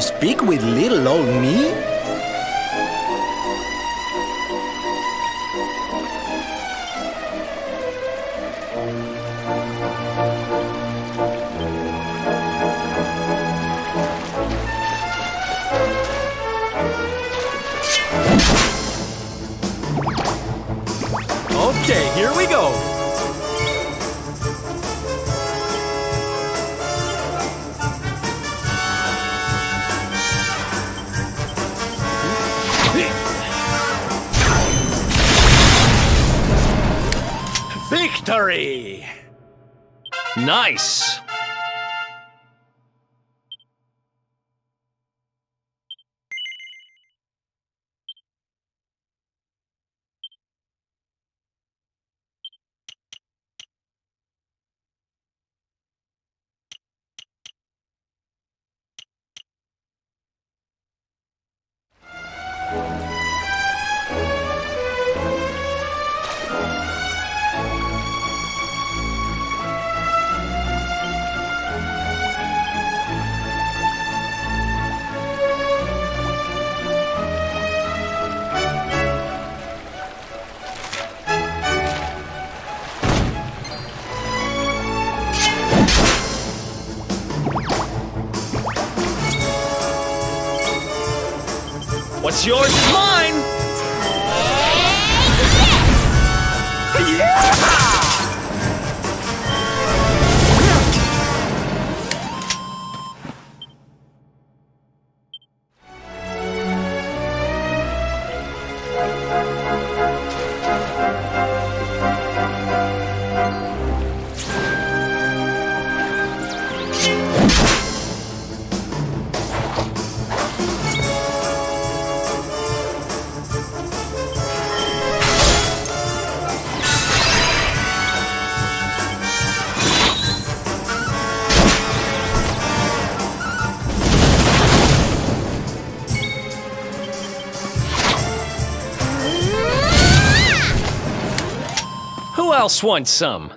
wanna speak with little old me? Okay, here we go. Victory! Nice. What's yours is mine! Take this! Else wants some.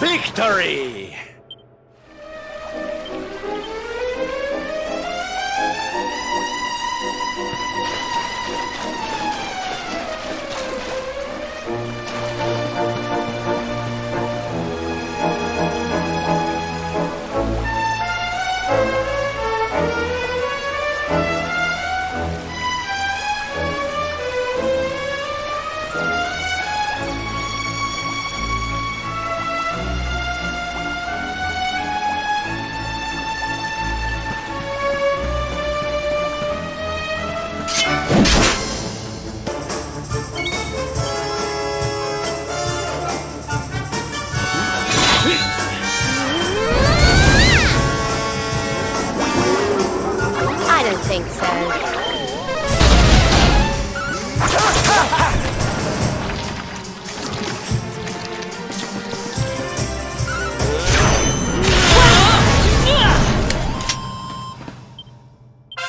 Victory!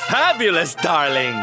Fabulous, darling.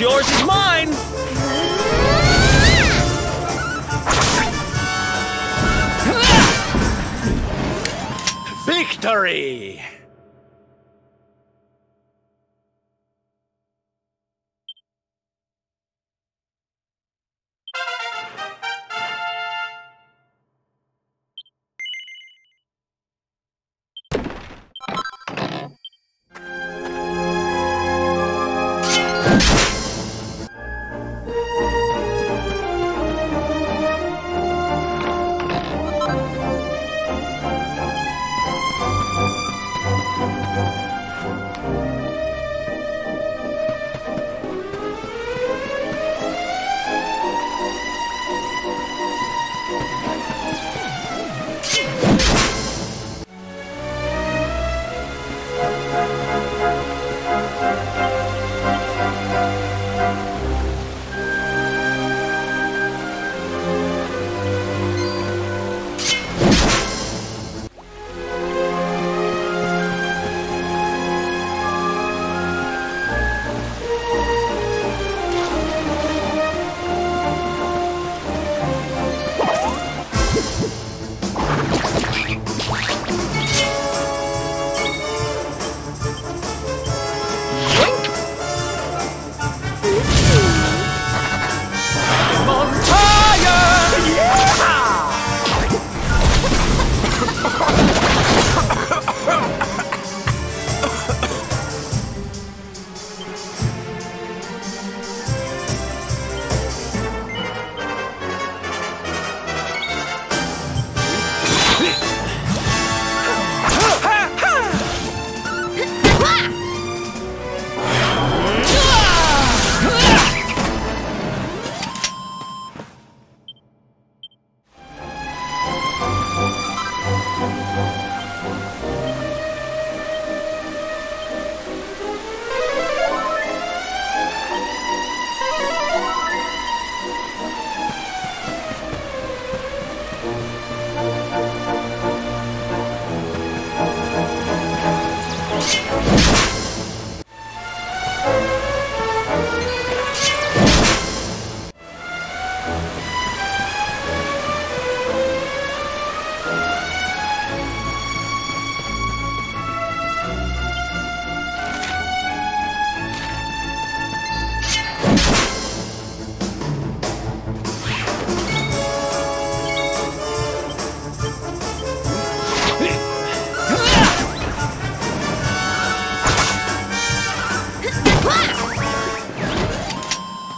What's yours is mine! Victory!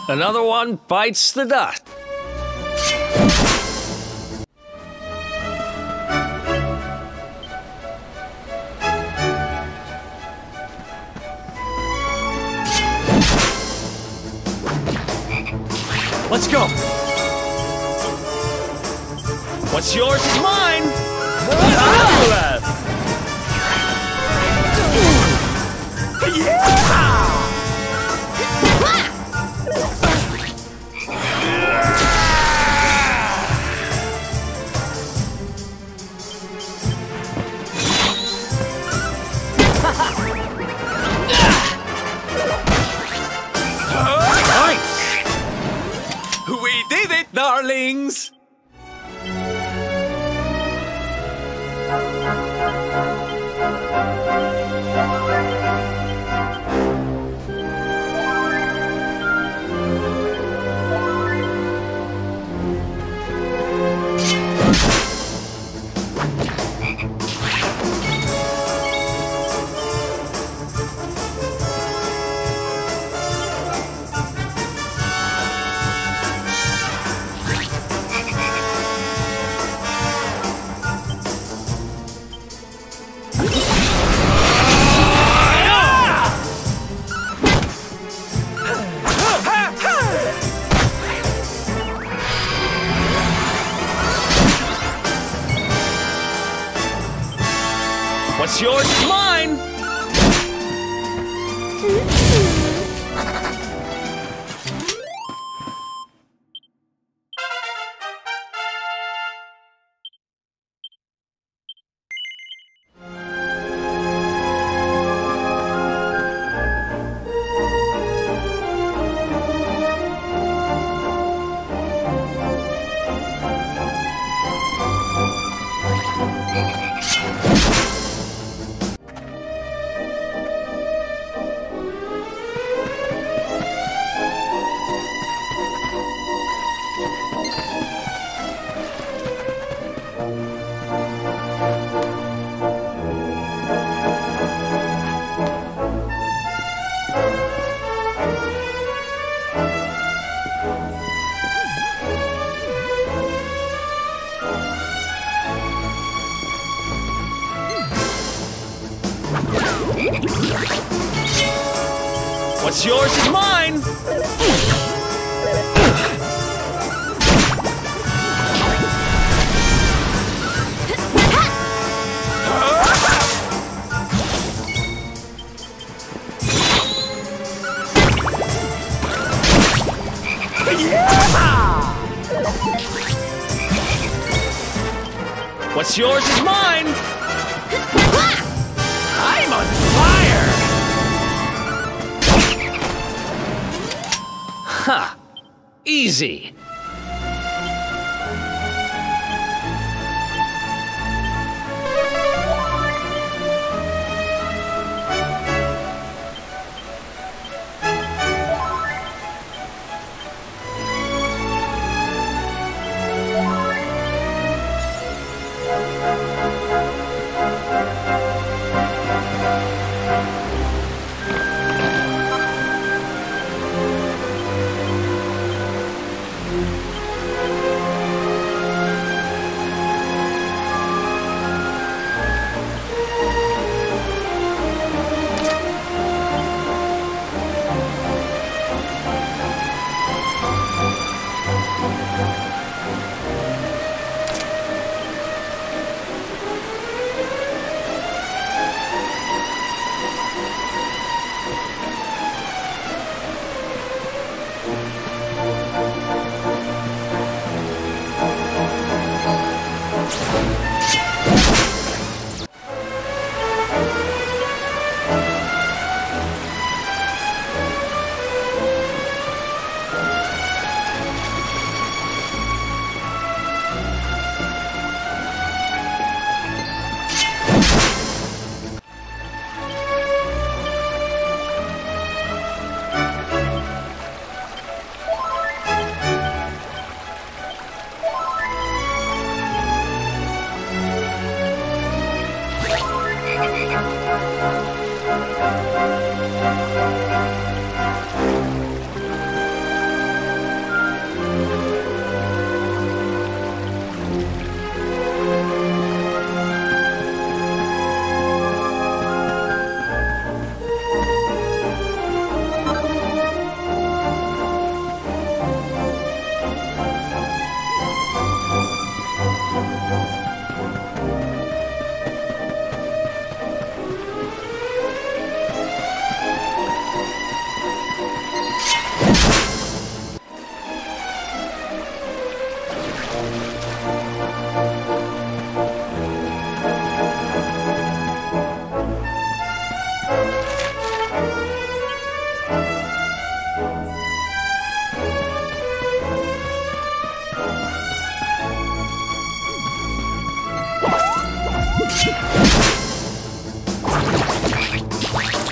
Another one bites the dust. Let's go. What's yours is mine. Darlings! Yours is mine! What's yours is mine! What's yours is mine! I'm on fire! Huh. Easy.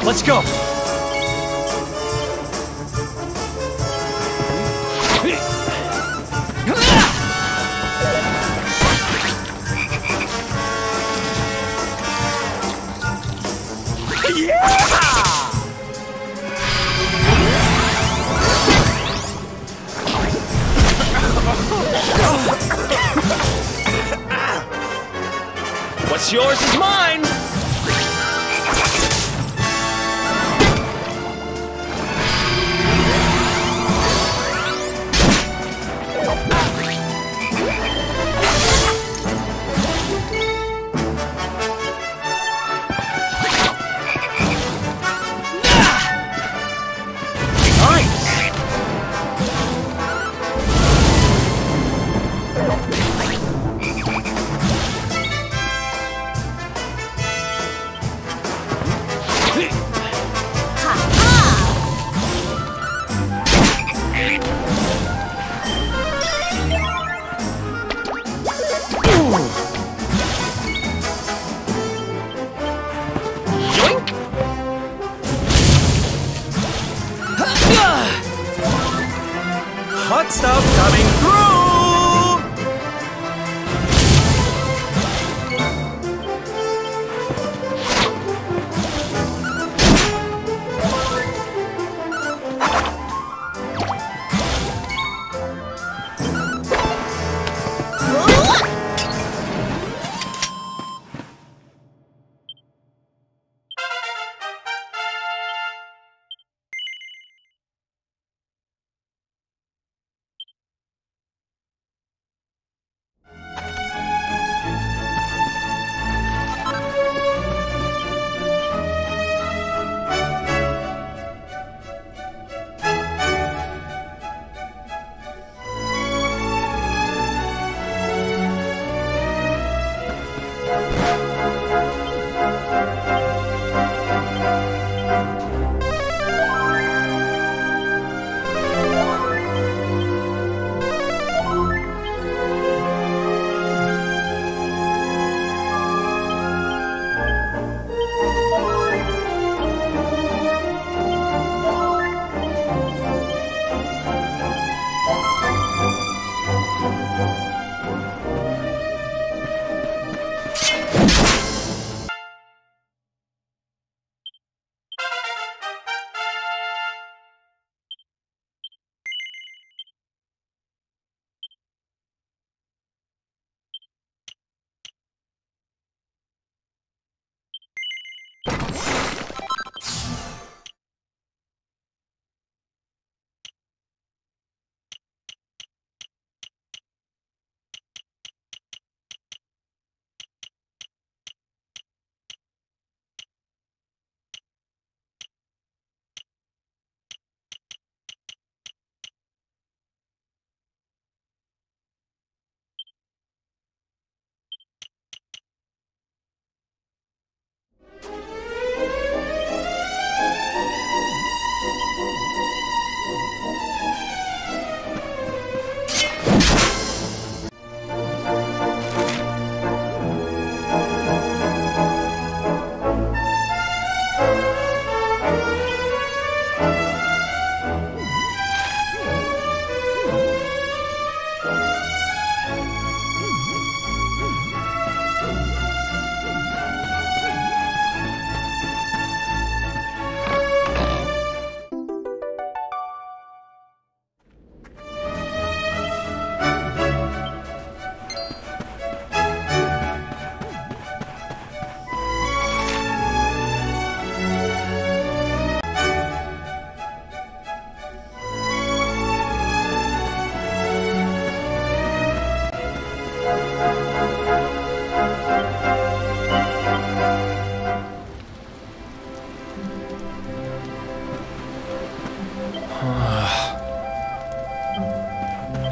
Let's go! What's yours is mine!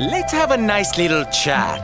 Let's have a nice little chat.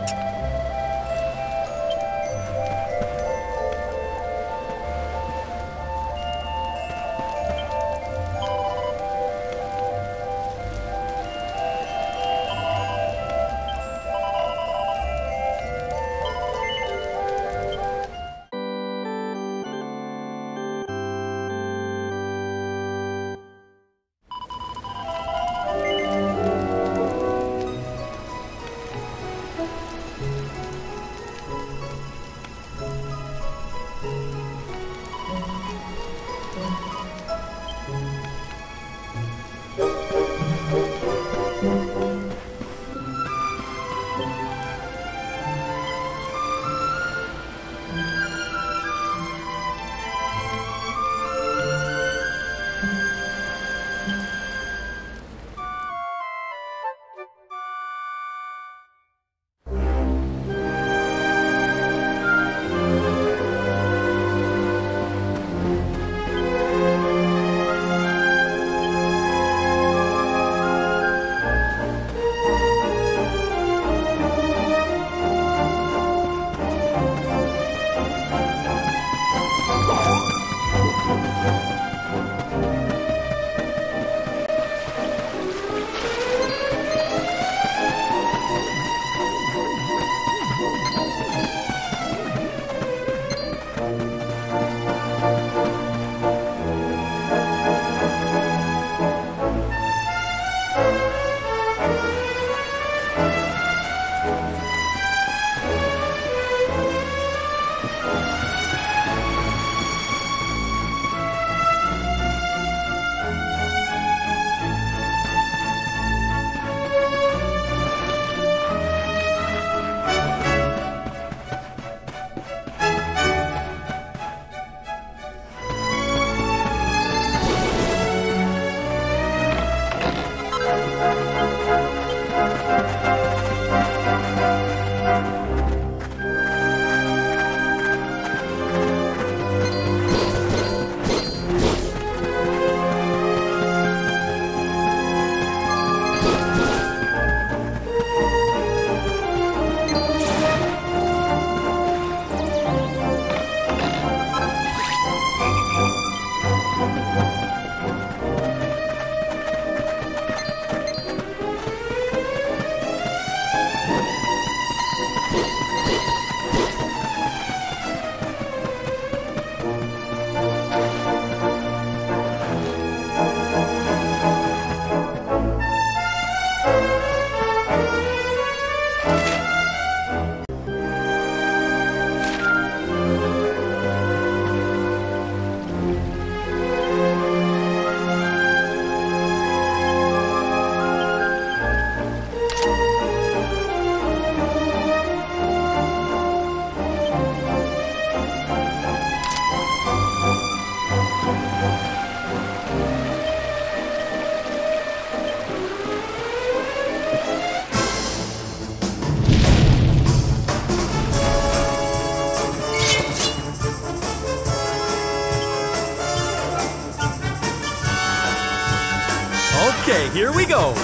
Here we go!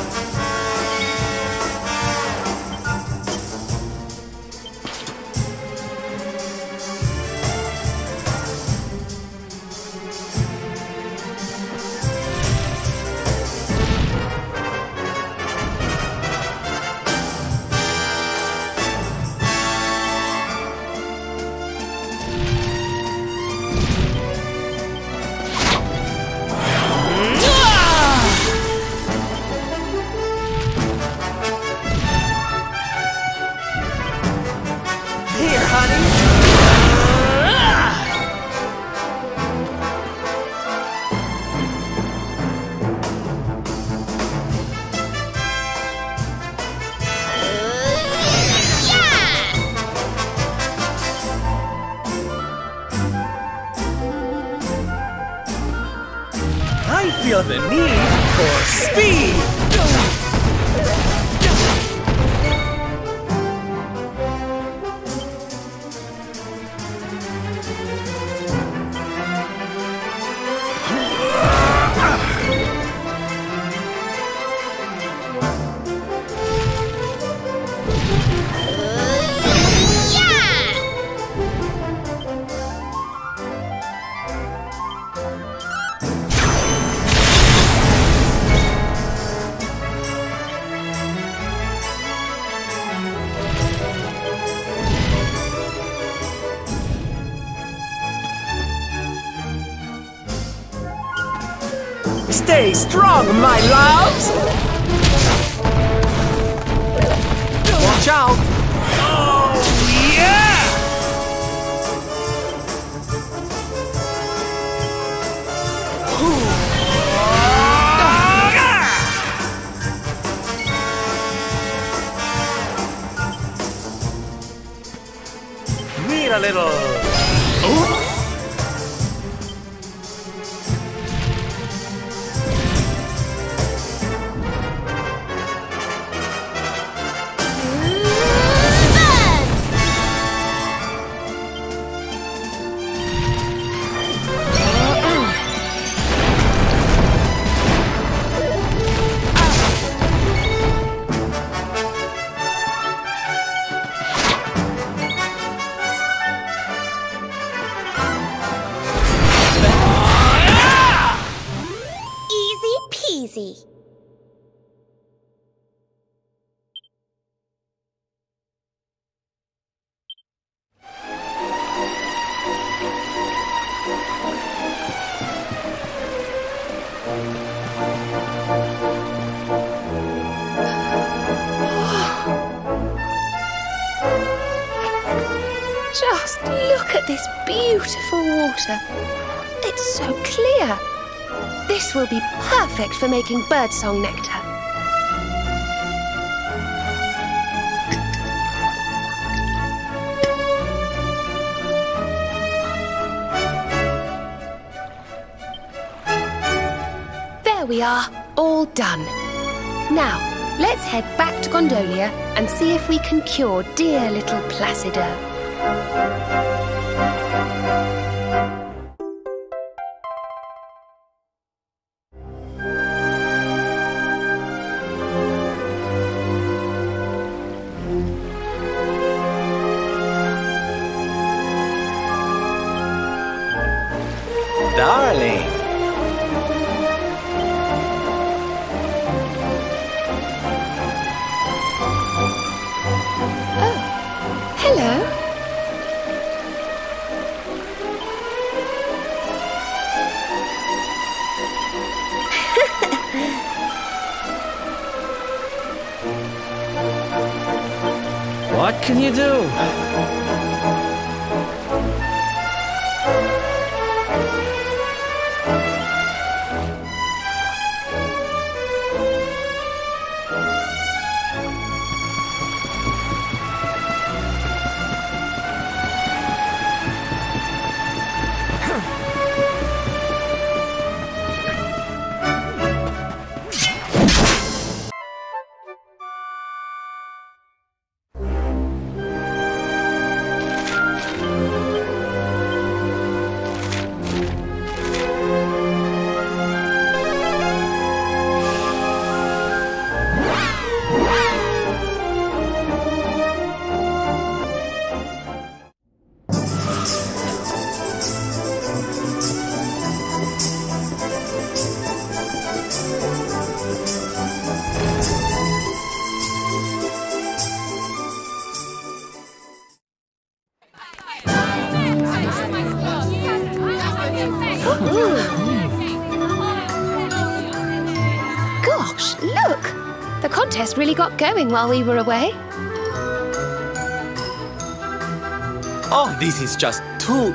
Stay strong, my loves! Watch out! Oh, yeah! Ooh. A little. Just look at this beautiful water. It's so clear. This will be perfect for making birdsong nectar. There we are, all done. Now, let's head back to Gondolia and see if we can cure dear little Placido. Darling. Oh, hello. What can you do? Really got going while we were away. Oh, this is just too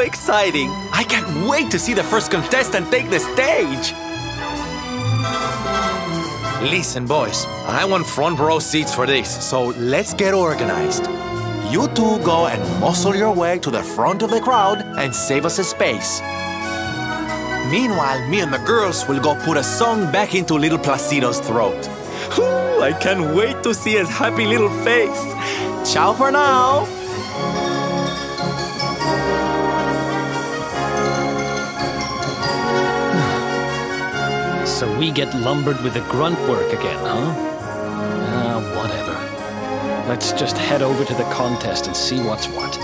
exciting. I can't wait to see the first contestant take the stage. Listen, boys, I want front row seats for this, so let's get organized. You two go and muscle your way to the front of the crowd and save us a space. Meanwhile, me and the girls will go put a song back into little Placido's throat. Ooh, I can't wait to see his happy little face. Ciao for now. So we get lumbered with the grunt work again, huh? Whatever. Let's just head over to the contest and see what's what.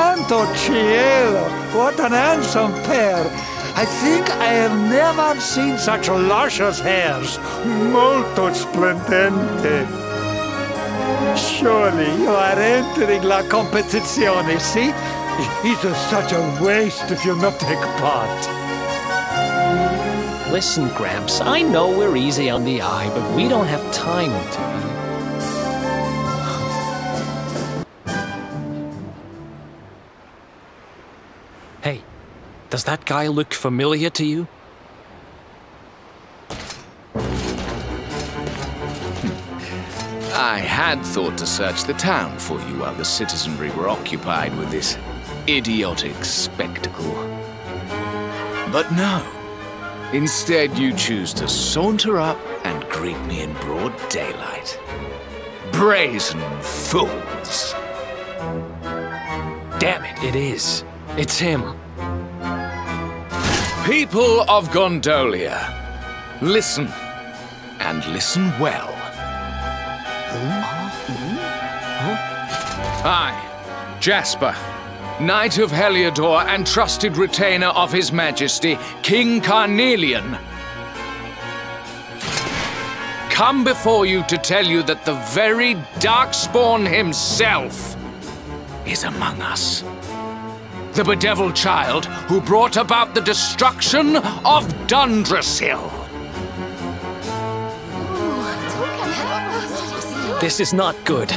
Santo cielo! What an handsome pair! I think I have never seen such luscious hairs. Molto splendente. Surely you are entering la competizione, see? It is such a waste if you not take part. Listen, Gramps, I know we're easy on the eye, but we don't have time to be. Does that guy look familiar to you? I had thought to search the town for you while the citizenry were occupied with this idiotic spectacle. But no. Instead, you choose to saunter up and greet me in broad daylight. Brazen fools! Damn it, it is. It's him. People of Gondolia, listen, and listen well. I, Jasper, Knight of Heliodor and trusted retainer of His Majesty, King Carnelian, come before you to tell you that the very Darkspawn himself is among us. The bedeviled child who brought about the destruction of Dundrasil. This is not good.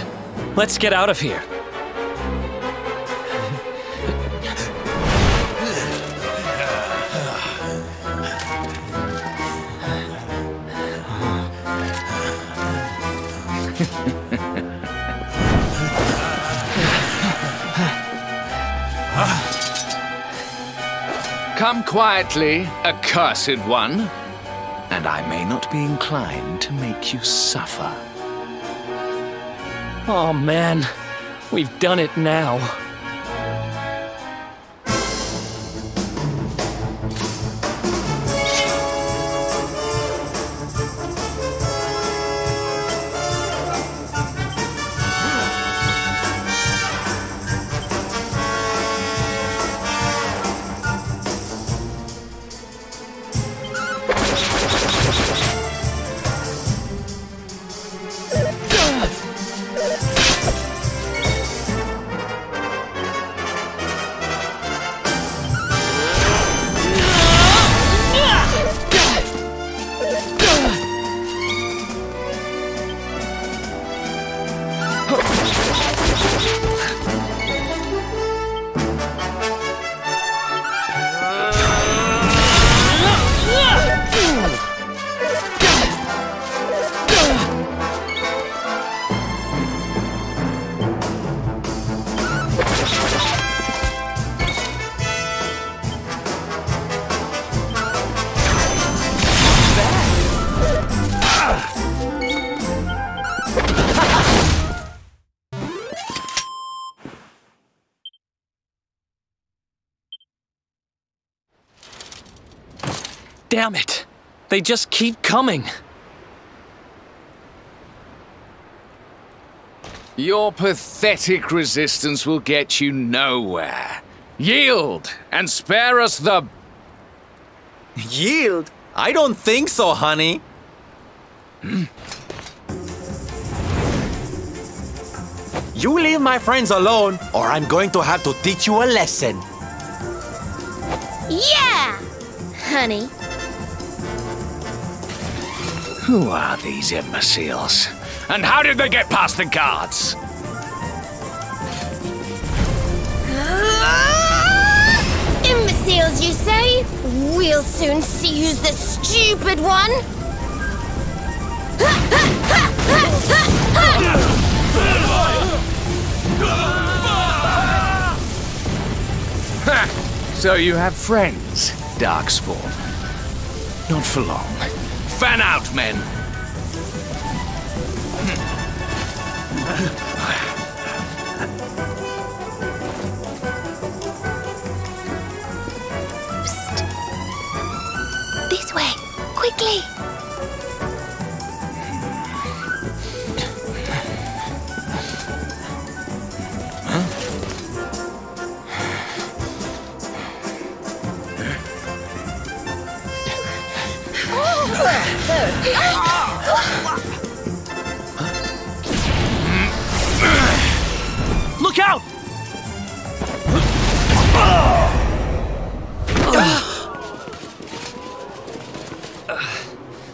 Let's get out of here. Come quietly, accursed one, and I may not be inclined to make you suffer. Oh man, we've done it now. Damn it! They just keep coming! Your pathetic resistance will get you nowhere. Yield, and spare us the... Yield? I don't think so, honey. You leave my friends alone, or I'm going to have to teach you a lesson. Yeah, honey. Who are these imbeciles? And how did they get past the guards? Imbeciles, you say? We'll soon see who's the stupid one. So you have friends, Darkspawn. Not for long. Fan out, men! Psst. This way, quickly! Huh? Look out!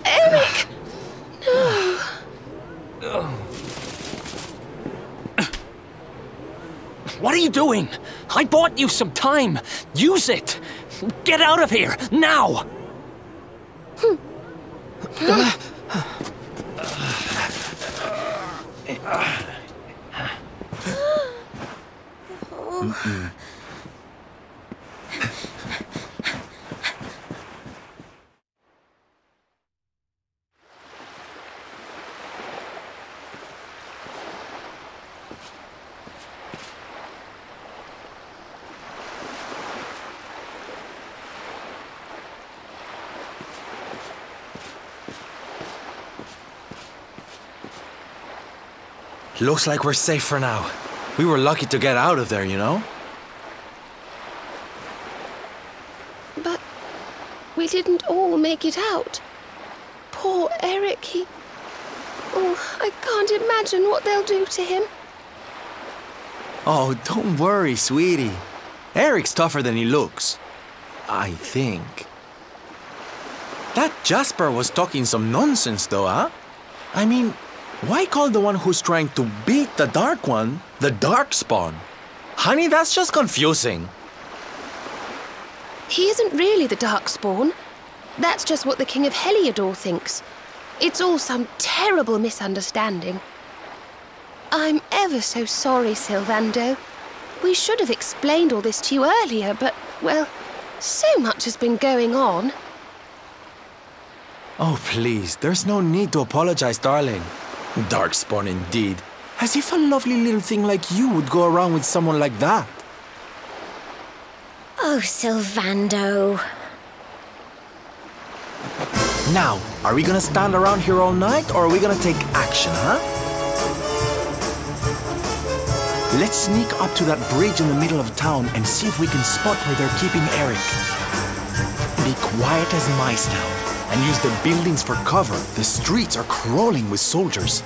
Erik! No. What are you doing? I bought you some time. Use it. Get out of here, now! Looks like we're safe for now. We were lucky to get out of there, you know? But we didn't all make it out. Poor Erik, he... Oh, I can't imagine what they'll do to him. Oh, don't worry, sweetie. Erik's tougher than he looks. I think. That Jasper was talking some nonsense, though, huh? I mean... Why call the one who's trying to beat the Dark One the Darkspawn? Honey, that's just confusing. He isn't really the Darkspawn. That's just what the King of Heliodor thinks. It's all some terrible misunderstanding. I'm ever so sorry, Sylvando. We should have explained all this to you earlier, but, well, so much has been going on. Oh, please, there's no need to apologize, darling. Darkspawn indeed. As if a lovely little thing like you would go around with someone like that. Oh, Sylvando. Now, are we gonna stand around here all night or are we gonna take action, huh? Let's sneak up to that bridge in the middle of town and see if we can spot where they're keeping Erik. Be quiet as mice now. And use the buildings for cover. The streets are crawling with soldiers.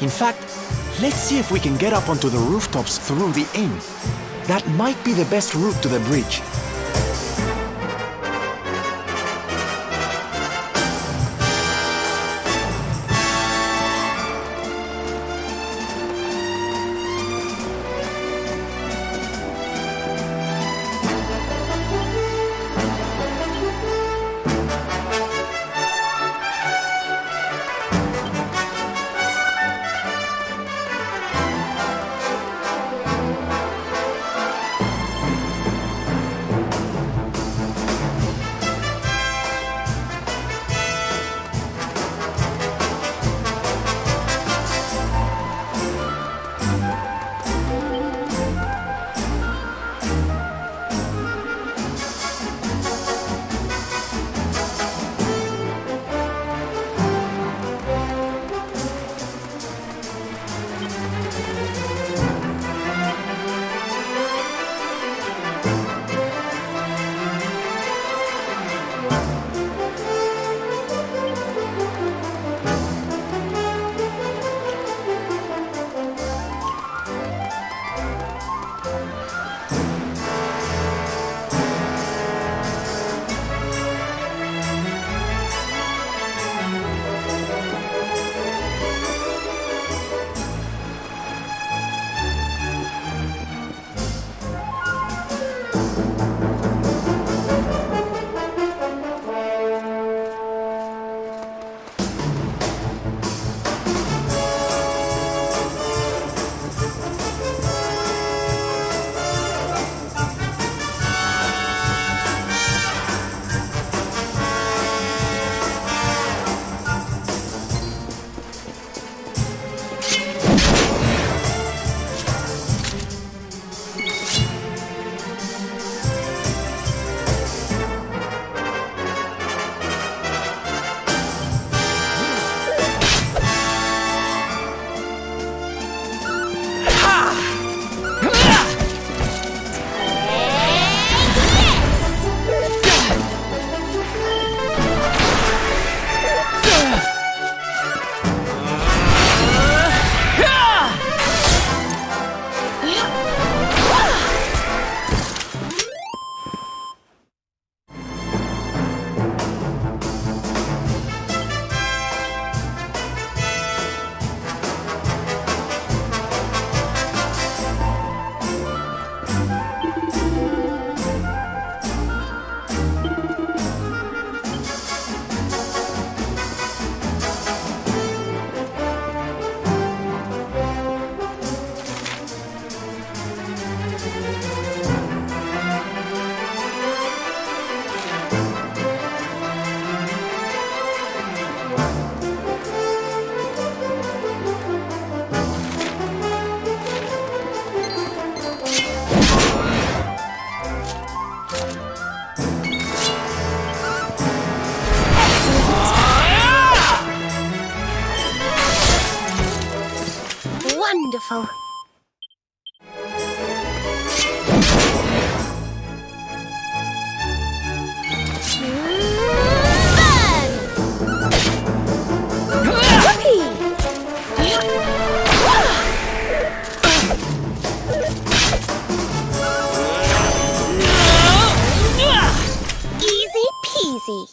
In fact, let's see if we can get up onto the rooftops through the inn. That might be the best route to the bridge. easy.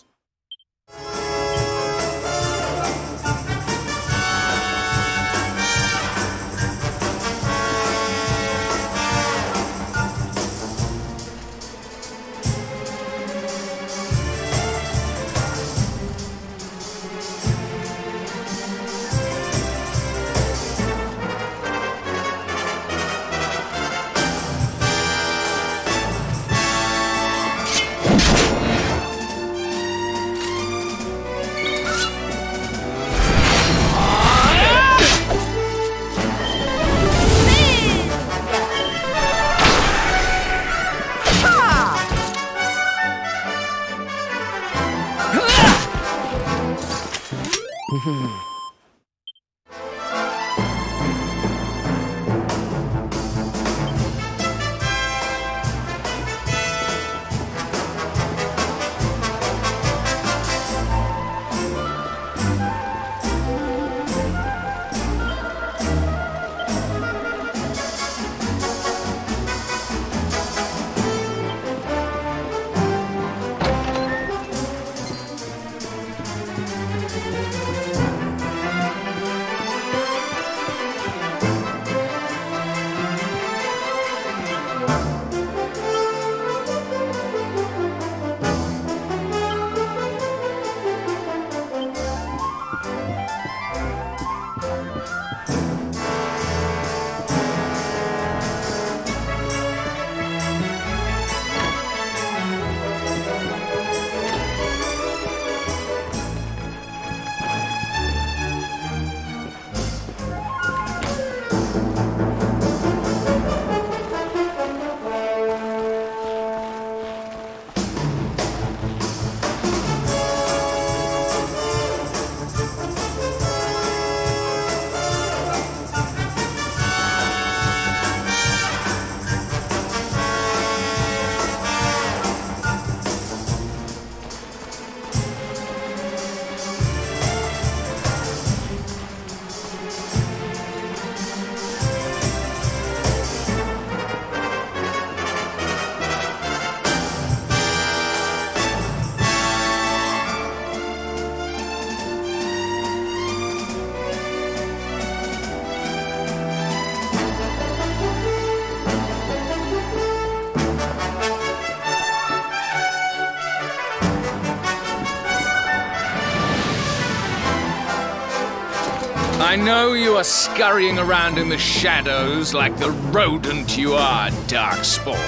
I know you are scurrying around in the shadows like the rodent you are, Darkspawn.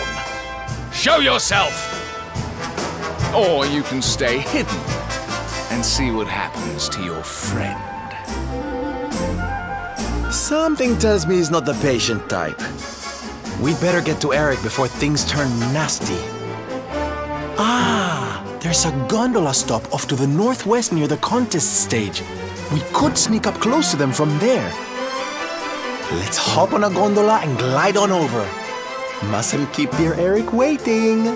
Show yourself! Or you can stay hidden and see what happens to your friend. Something tells me he's not the patient type. We'd better get to Erik before things turn nasty. Ah, there's a gondola stop off to the northwest near the contest stage. We could sneak up close to them from there. Let's hop on a gondola and glide on over. Mustn't keep dear Erik waiting.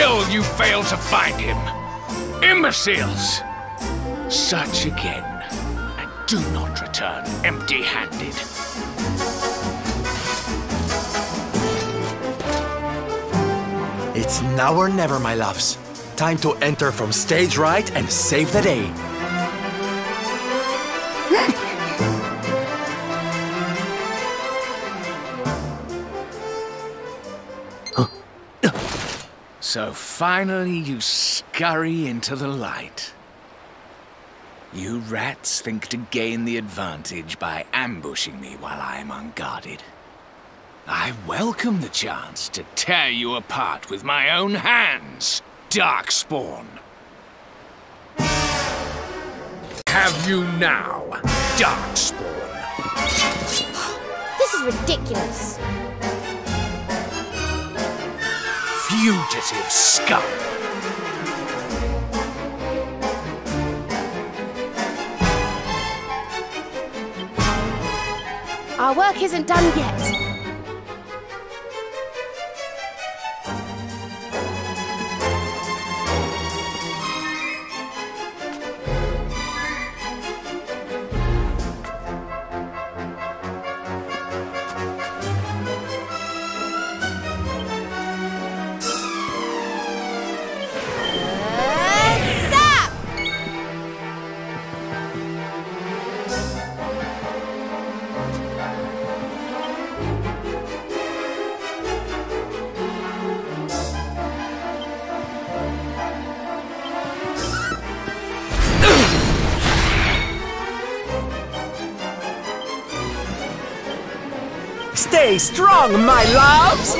still you fail to find him. Imbeciles! Search again, and do not return empty-handed. It's now or never, my loves. Time to enter from stage right and save the day. So finally you scurry into the light. You rats think to gain the advantage by ambushing me while I am unguarded. I welcome the chance to tear you apart with my own hands, Darkspawn. Have you now, Darkspawn? This is ridiculous. Fugitive scum! Our work isn't done yet. Stay strong, my loves!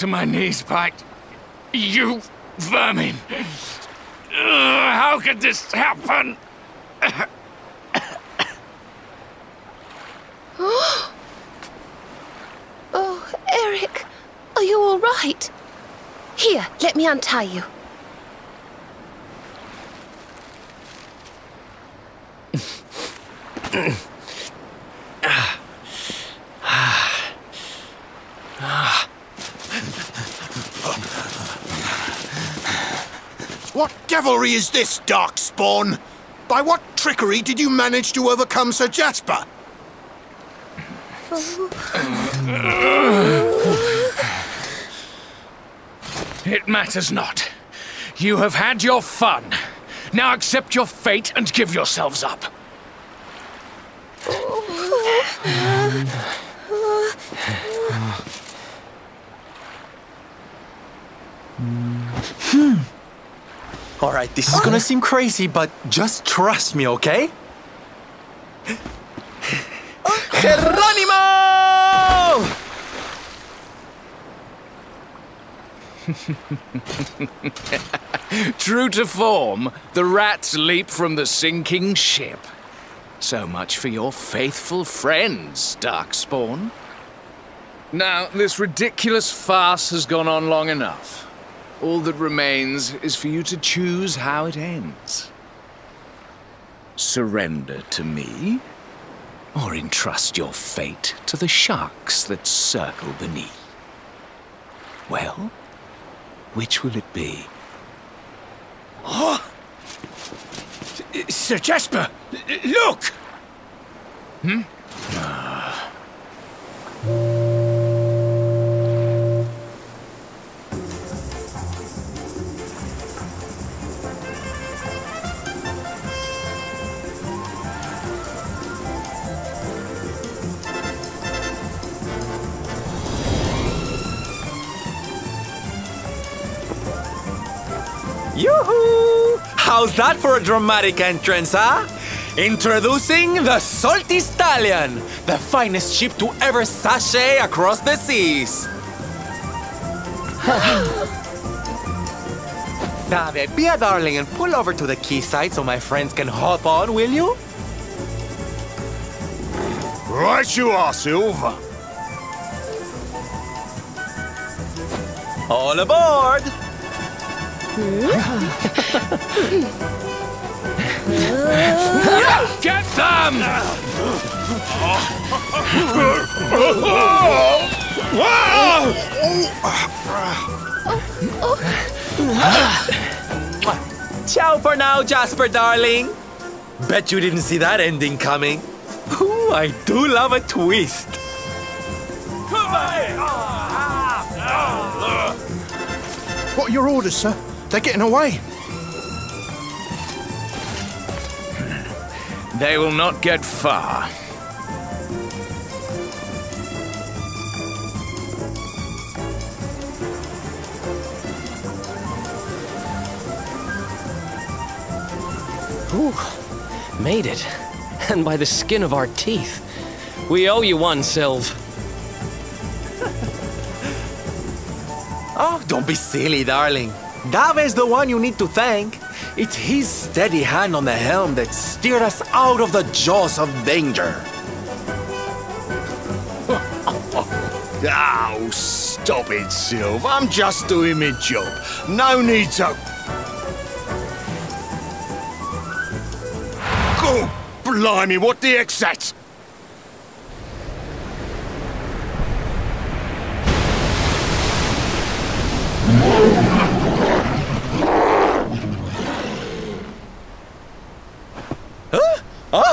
To my knees, Pike. You vermin! How could this happen? right. Here, let me untie you. What devilry is this, Darkspawn? By what trickery did you manage to overcome Sir Jasper? It matters not. You have had your fun. Now accept your fate and give yourselves up. All right, this is gonna seem crazy, but just trust me, okay? Geronimo! True to form, the rats leap from the sinking ship. So much for your faithful friends, Darkspawn. Now, this ridiculous farce has gone on long enough. All that remains is for you to choose how it ends. Surrender to me, or entrust your fate to the sharks that circle beneath. Well, which will it be? Oh! Sir Jasper, look! Hmm? Yoo-hoo! How's that for a dramatic entrance, huh? Introducing the Salty Stallion, the finest ship to ever sashay across the seas. David, be a darling and pull over to the quayside so my friends can hop on, will you? Right you are, Silva. All aboard! Get them! Ciao for now, Jasper, darling. Bet you didn't see that ending coming. Ooh, I do love a twist. What are your orders, sir? They're getting away. They will not get far. Ooh, made it. And by the skin of our teeth. We owe you one, Sylv. Oh, don't be silly, darling. David's the one you need to thank. It's his steady hand on the helm that steered us out of the jaws of danger. Oh, stop it, Sylv. I'm just doing my job. No need to... Go! Blimey, what the heck's that?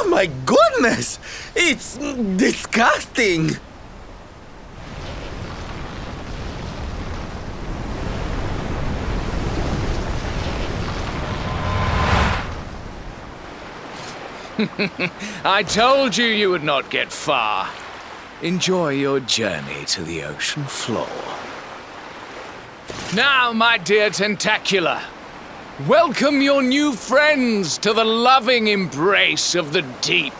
My goodness! It's disgusting! I told you you would not get far. Enjoy your journey to the ocean floor. Now, my dear Tentacular, welcome your new friends to the loving embrace of the deep.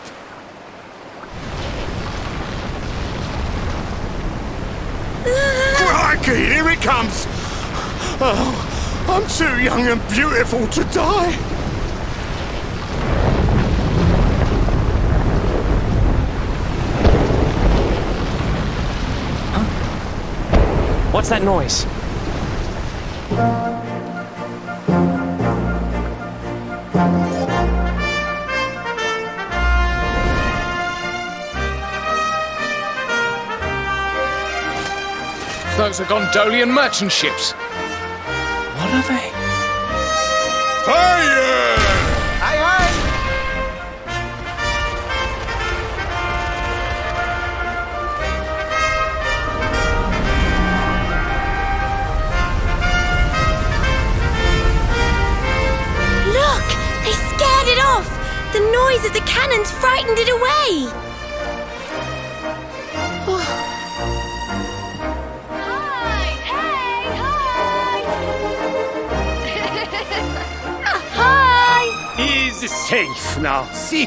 Crikey, here it comes! Oh, I'm too young and beautiful to die. What's that noise? Those are Gondolian merchant ships. What are they? Fire! Aye, aye! Look! They scared it off! The noise of the cannons frightened it away! Safe now, see?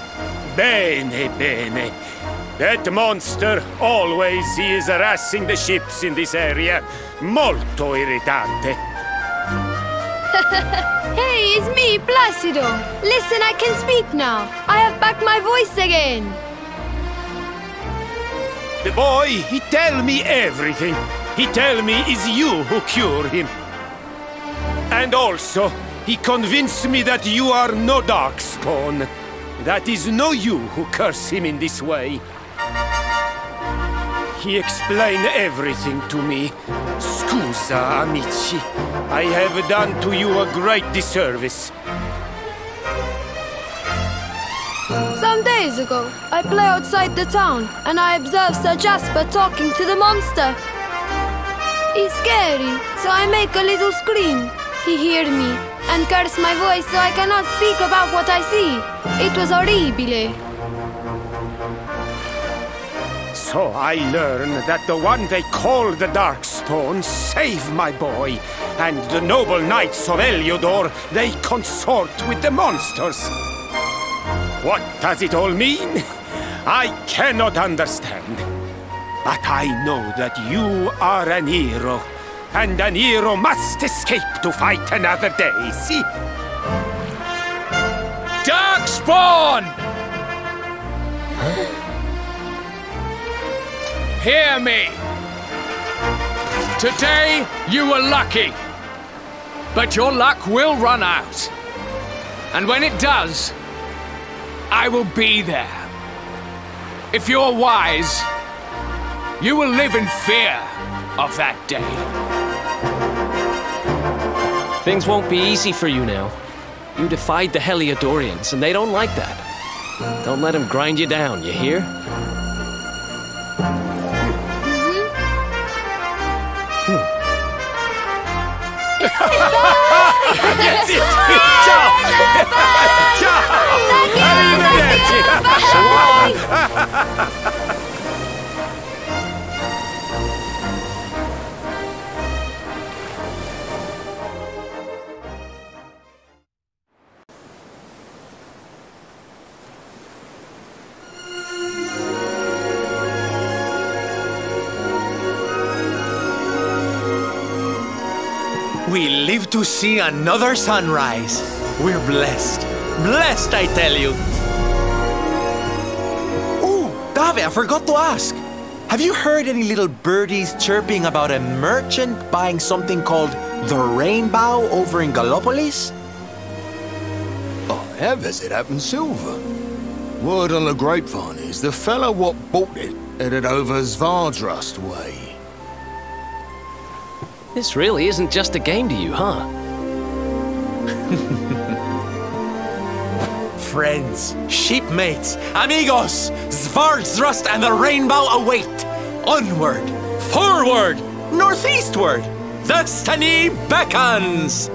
Bene, bene. That monster always is harassing the ships in this area. Molto irritante. Hey, it's me, Placido. Listen, I can speak now. I have back my voice again. The boy, he tell me everything. He tell me it's you who cure him. And also, he convinced me that you are no Darkspawn. That is no you who curse him in this way. He explained everything to me. Scusa, amici. I have done to you a great disservice. Some days ago, I play outside the town, and I observed Sir Jasper talking to the monster. It's scary, so I make a little scream. He heard me and cursed my voice, so I cannot speak about what I see. It was horrible. So I learned that the one they call the Darkspawn saved my boy, and the noble knights of Heliodor, they consort with the monsters. What does it all mean? I cannot understand. But I know that you are an hero. And an hero must escape to fight another day, see? Darkspawn! Huh? Hear me! Today, you were lucky. But your luck will run out. And when it does, I will be there. If you're wise, you will live in fear of that day. Things won't be easy for you now. You defied the Heliodorians, and they don't like that. Don't let them grind you down, you hear? Ciao! We live to see another sunrise. We're blessed. Blessed, I tell you. Oh, David, I forgot to ask. Have you heard any little birdies chirping about a merchant buying something called the rainbow over in Gallopolis? I have, as it happened, Silva. Word on the grapevine is the fellow what bought it headed over Zvardrust way. This really isn't just a game to you, huh? Friends, shipmates, amigos, Zvardrust and the rainbow await! Onward, forward, northeastward! The Tani beckons!